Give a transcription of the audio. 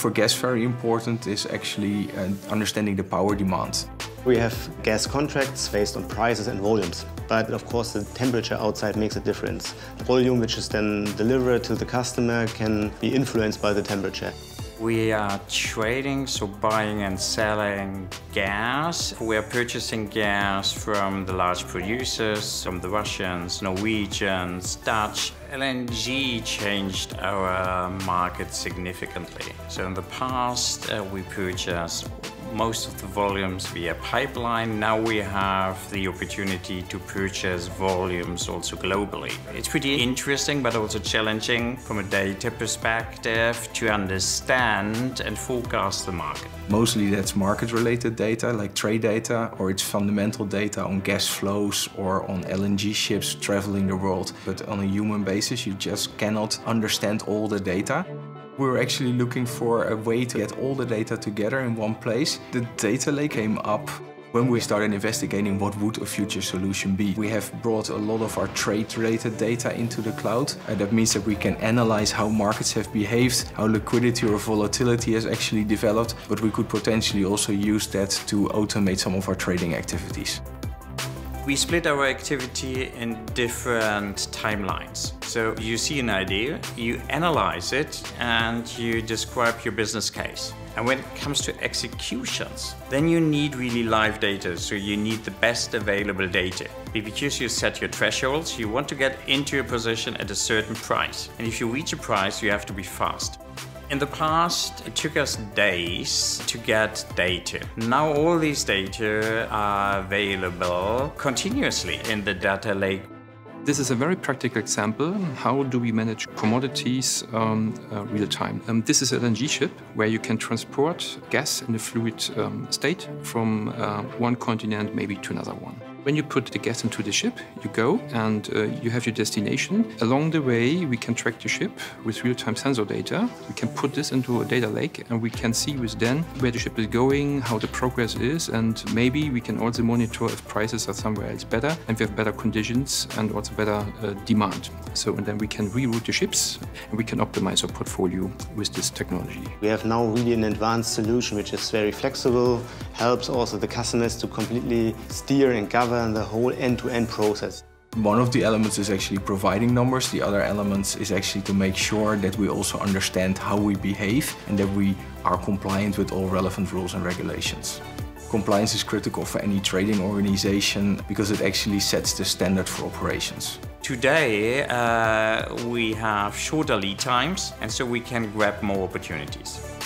for gas very important is actually understanding the power demand. We have gas contracts based on prices and volumes, but of course the temperature outside makes a difference. The volume which is then delivered to the customer can be influenced by the temperature. We are trading, so buying and selling gas. We are purchasing gas from the large producers, from the Russians, Norwegians, Dutch. LNG changed our market significantly. So in the past, we purchased most of the volumes via pipeline. Now we have the opportunity to purchase volumes also globally. It's pretty interesting, but also challenging from a data perspective to understand and forecast the market. Mostly that's market-related data, like trade data, or it's fundamental data on gas flows or on LNG ships traveling the world. But on a human basis, you just cannot understand all the data. We were actually looking for a way to get all the data together in one place. The data lake came up when we started investigating what would a future solution be. We have brought a lot of our trade-related data into the cloud. That means that we can analyze how markets have behaved, how liquidity or volatility has actually developed, but we could potentially also use that to automate some of our trading activities. We split our activity in different timelines. So you see an idea, you analyze it, and you describe your business case. And when it comes to executions, then you need really live data. So you need the best available data. Because you set your thresholds, you want to get into a position at a certain price. And if you reach a price, you have to be fast. In the past, it took us days to get data. Now all these data are available continuously in the data lake. This is a very practical example. How do we manage commodities real time? This is an LNG ship where you can transport gas in a fluid state from one continent maybe to another one. When you put the gas into the ship, you go and you have your destination. Along the way, we can track the ship with real-time sensor data. We can put this into a data lake and we can see with then where the ship is going, how the progress is, and maybe we can also monitor if prices are somewhere else better and we have better conditions and also better demand. So and then we can reroute the ships and we can optimize our portfolio with this technology. We have now really an advanced solution which is very flexible, helps also the customers to completely steer and govern the whole end-to-end process. One of the elements is actually providing numbers. The other element is actually to make sure that we also understand how we behave and that we are compliant with all relevant rules and regulations. Compliance is critical for any trading organization because it actually sets the standard for operations. Today, we have shorter lead times, and so we can grab more opportunities.